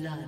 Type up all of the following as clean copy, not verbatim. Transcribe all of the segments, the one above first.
blood.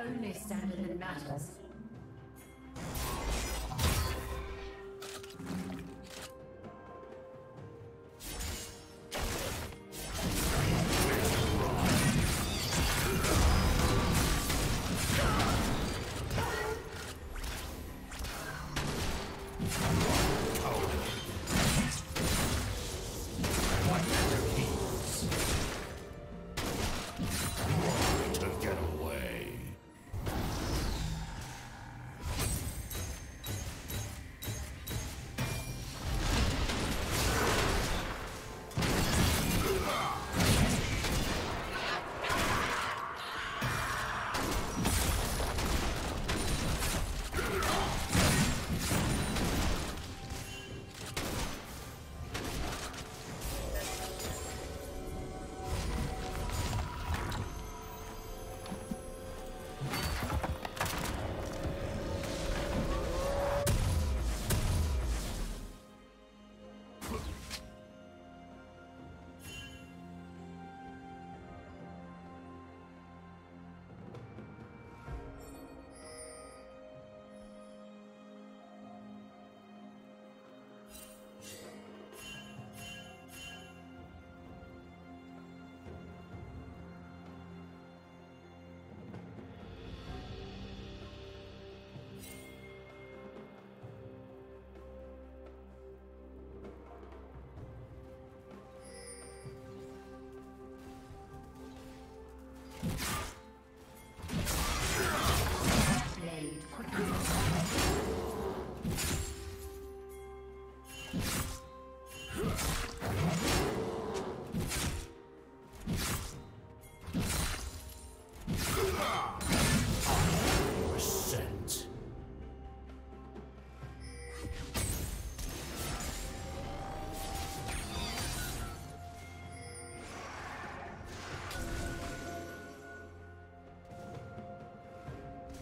Only standard that matters. What matter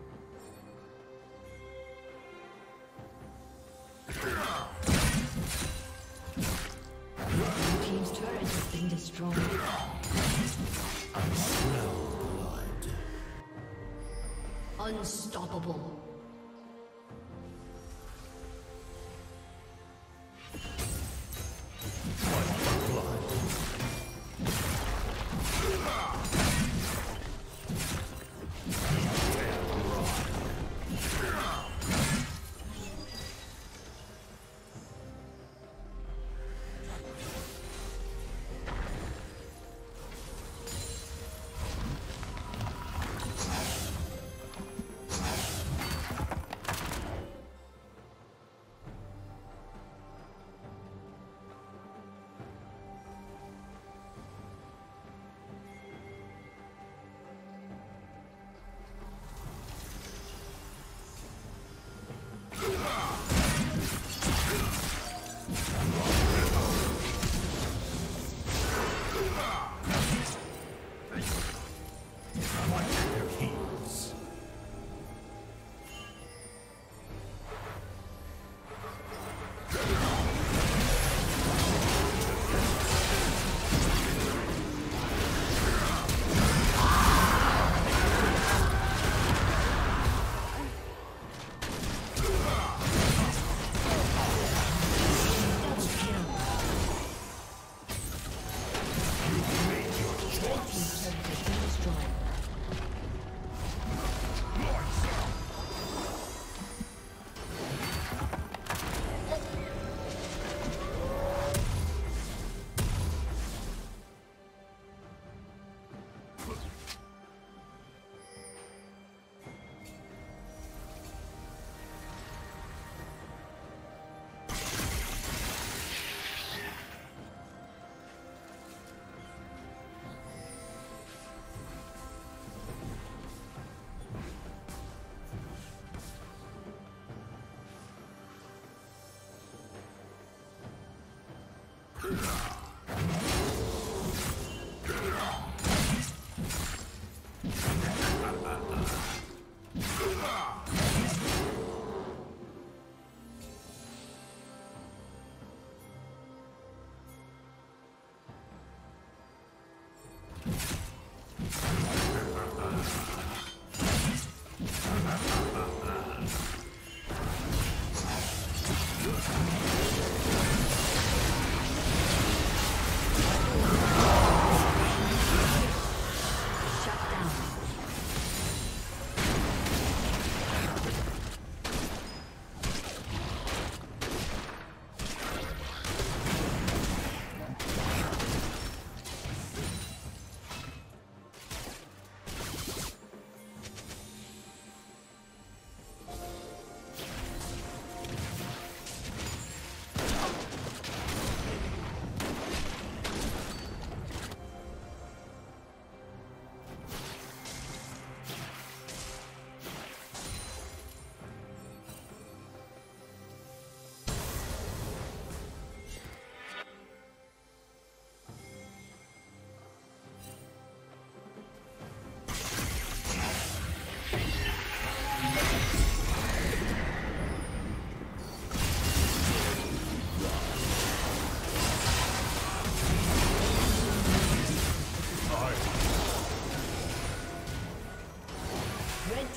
Blue team's turret has been destroyed. I smell blood. Unstoppable.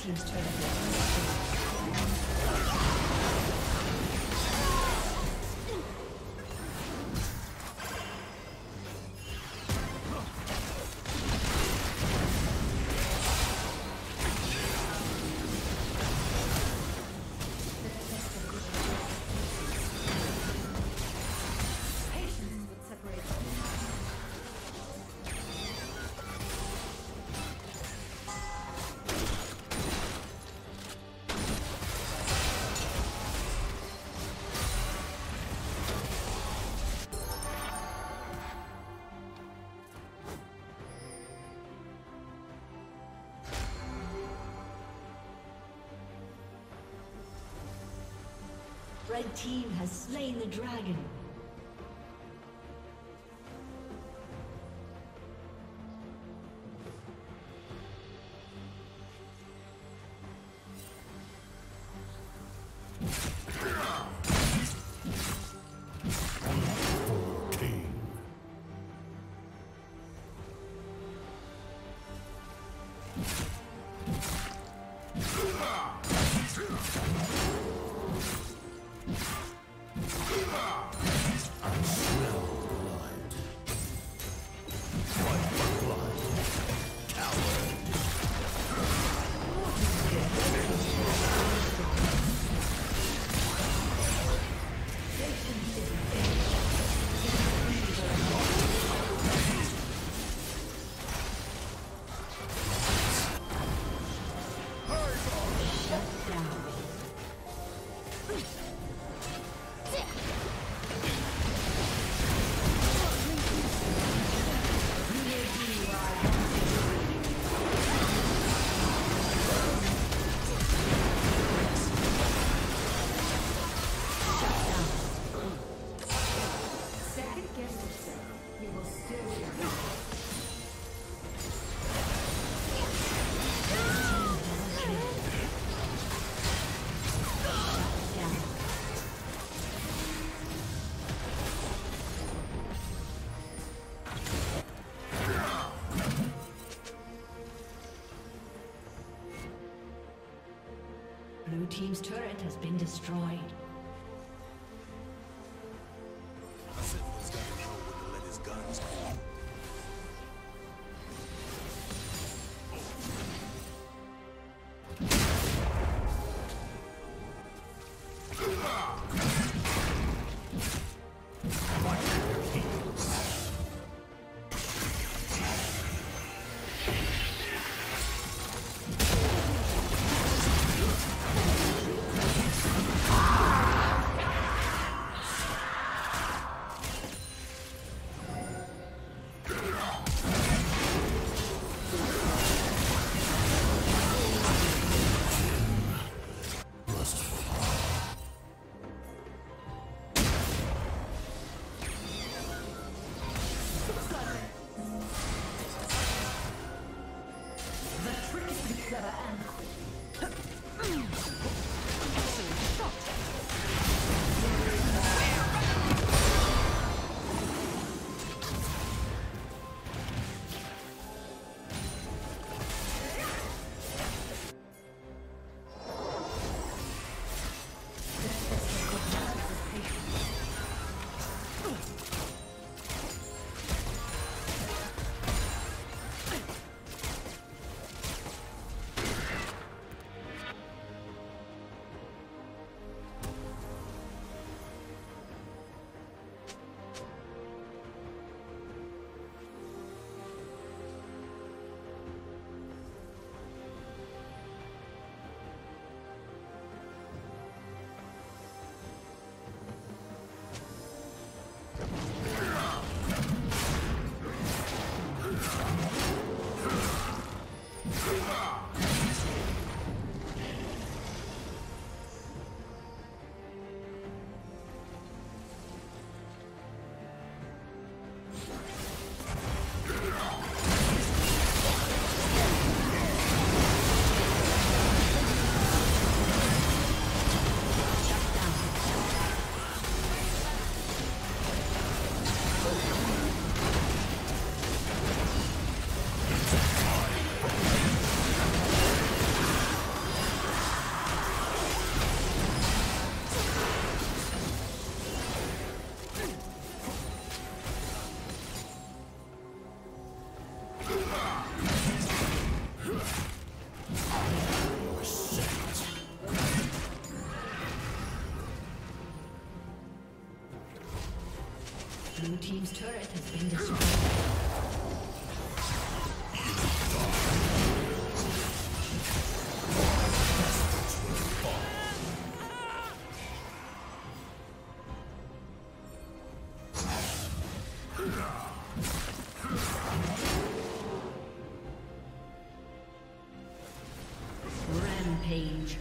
Team's turn to Red team has slain the dragon. Blue team's turret has been destroyed. Blue team's turret has been destroyed. Rampage.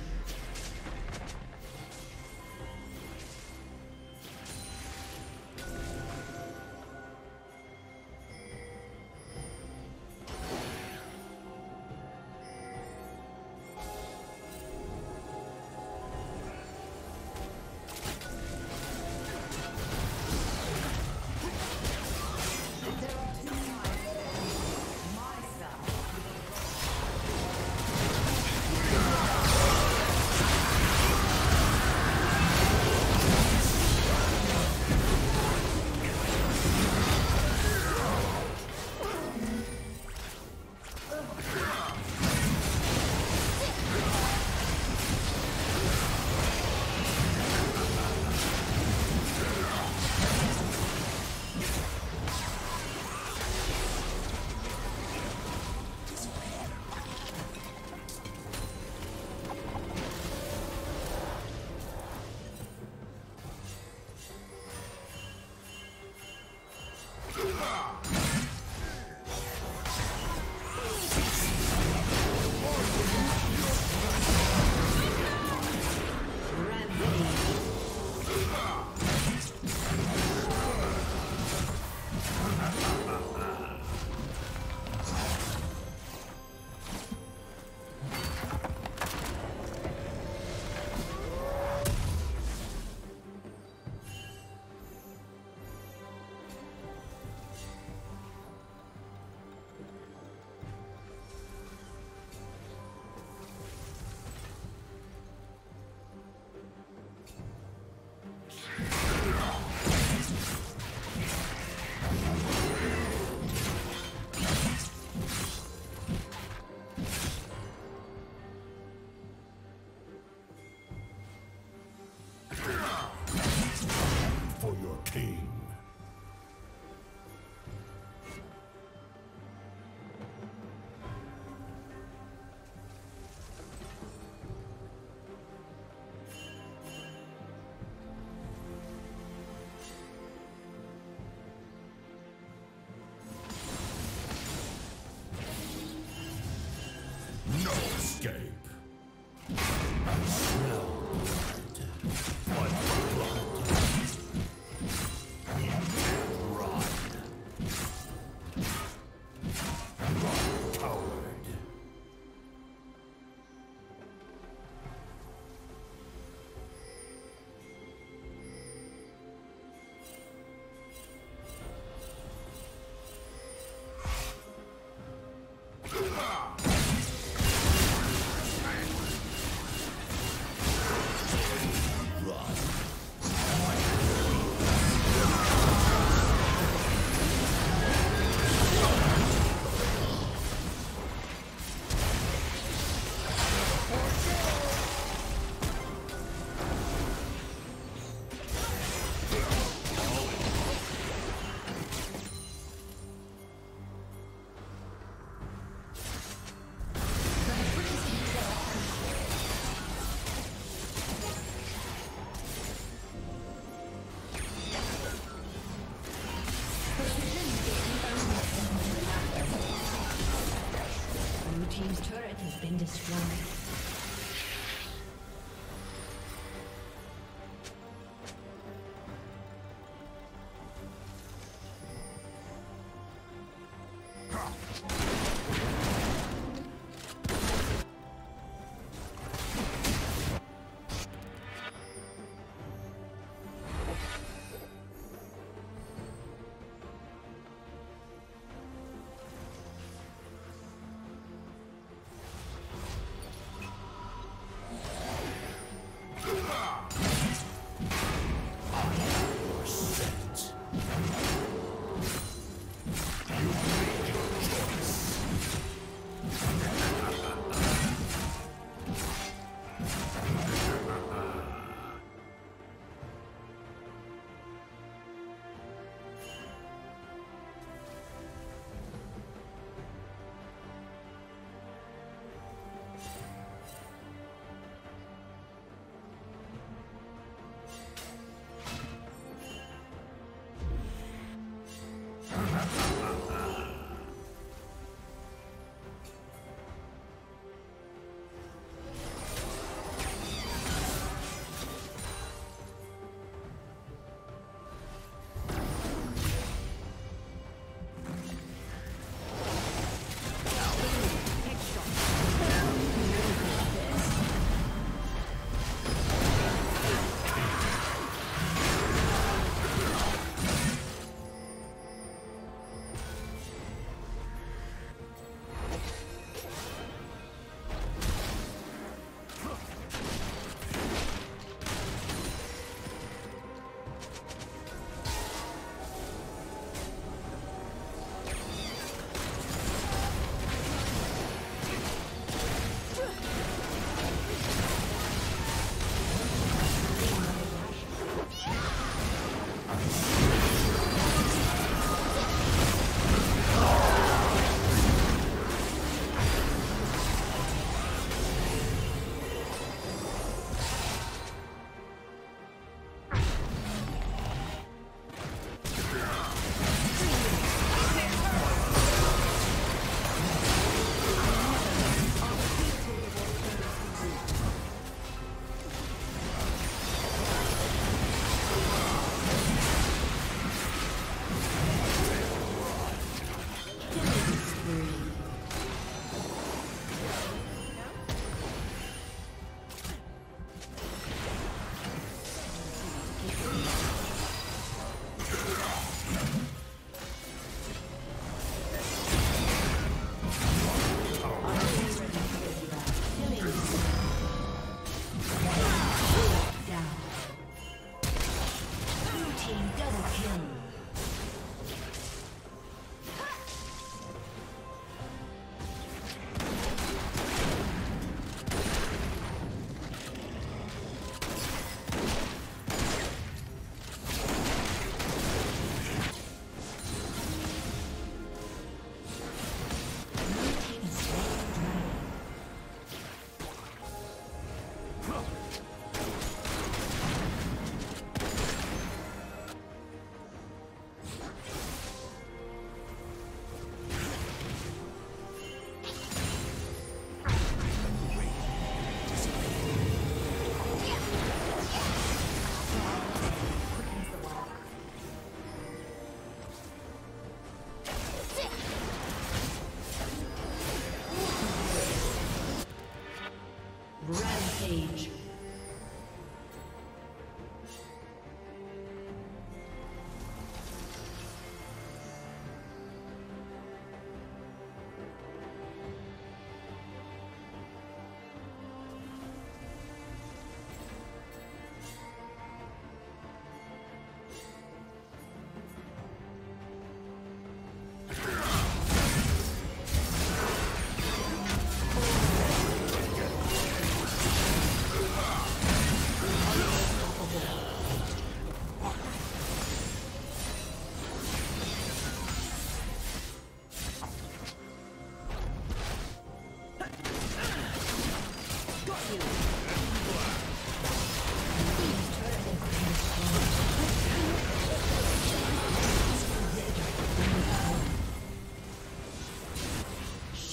been destroyed.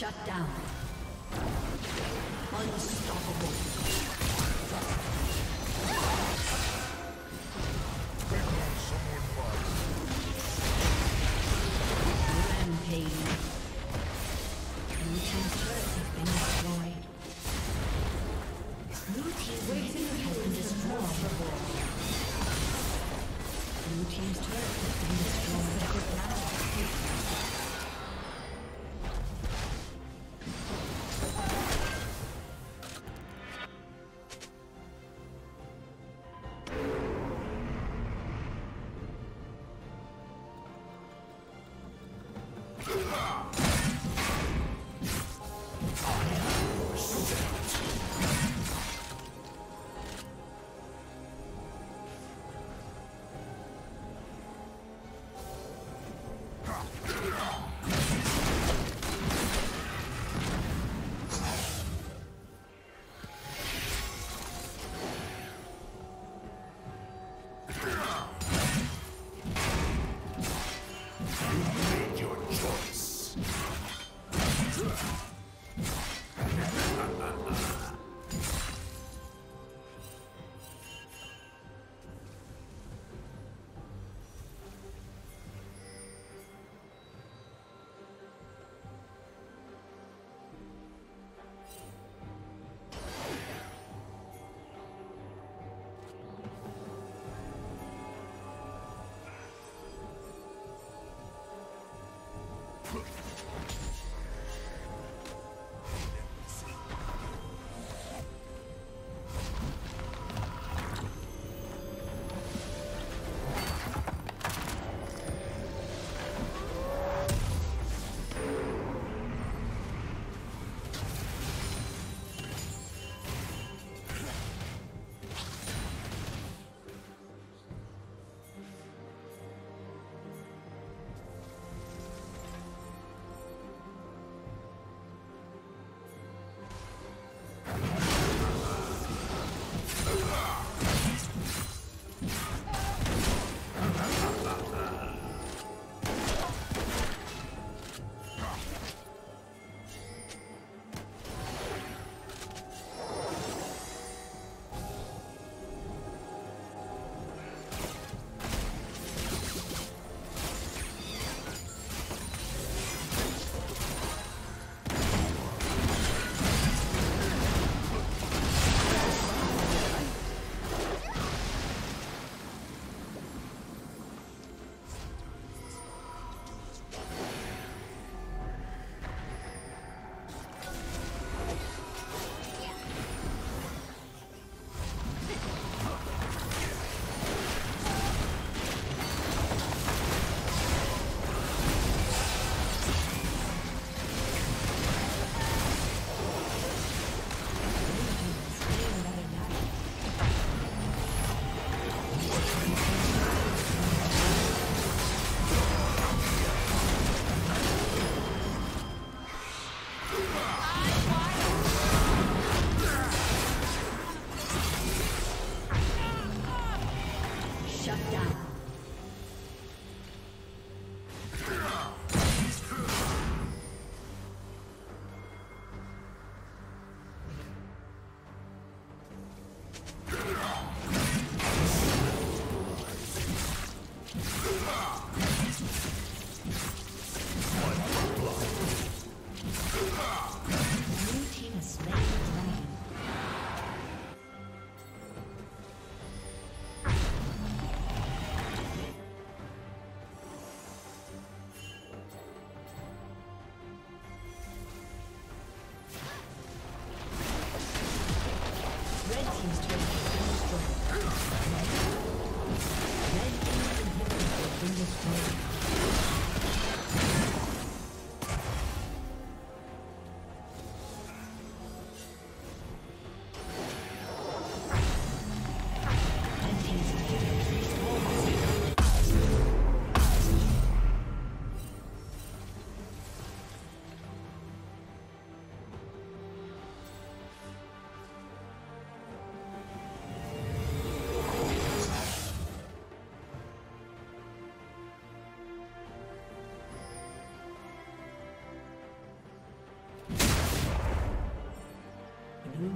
Shut down.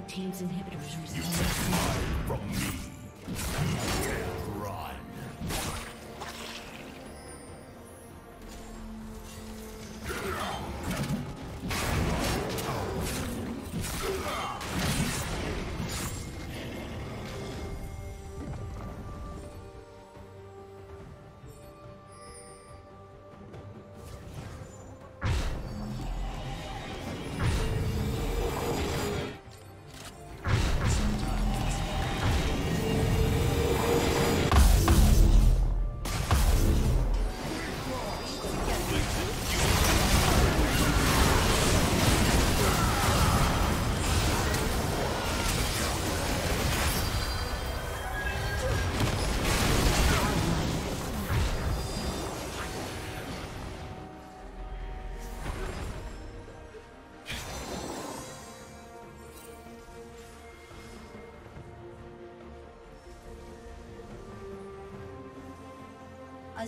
Red team's inhibitors resist. You take mine from me. You will run. A